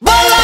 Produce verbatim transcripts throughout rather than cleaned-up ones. बजता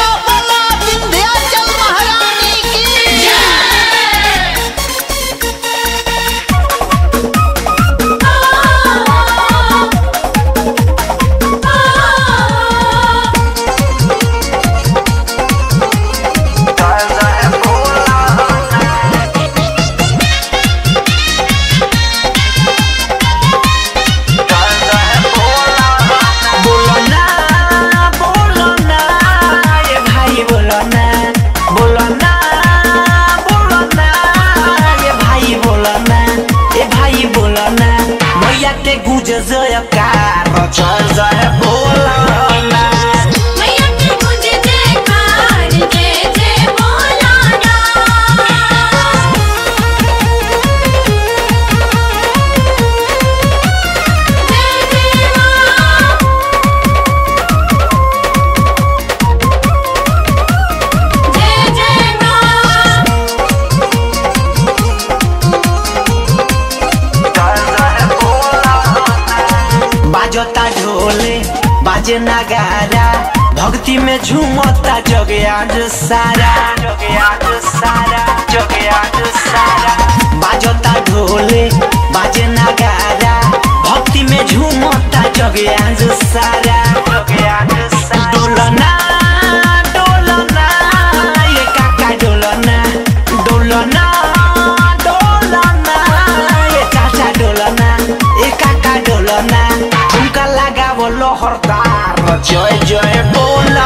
ढोले बाजे नगारा भक्ति में झूमता जगयाज सारा जगयाज सारा जगयाज सारा बजता ढोले बाजे नगारा भक्ति में झूमता जगयाज सारा जगयाज सारा डोलना डोलना ये काका डोलना डोलना डोलना ये चाचा डोलना ये काका डोलना बोलो हरदार जय जय बोल ना।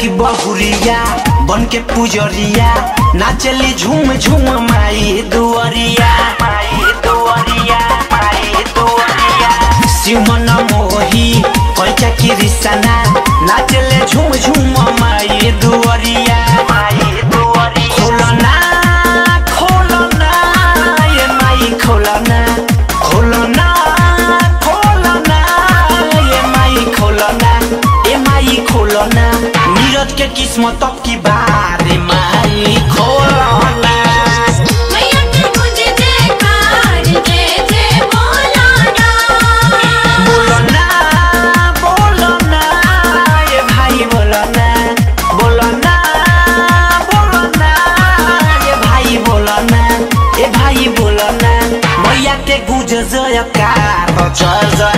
की बहुरिया बन के पुजरिया नाचली झूम झूम माई दुआरिया माई दुआरिया माई दुआरिया सिमन मोही पैचा की रिसाना नाचले झूम झूम माई दुआरिया माई दुआरिया खोलना खोलना ये माई खोलना खोलना खोलना ये माई खोलना ये माई खोलना नीरज के किस्मत की बारे माई खोलना। बोलो ना बोलो ना ये भाई बोलो ना बोलो ना बोलो ना ये भाई बोलो ना ये भाई बोलो ना मैया के गुजर जयकार जय जय।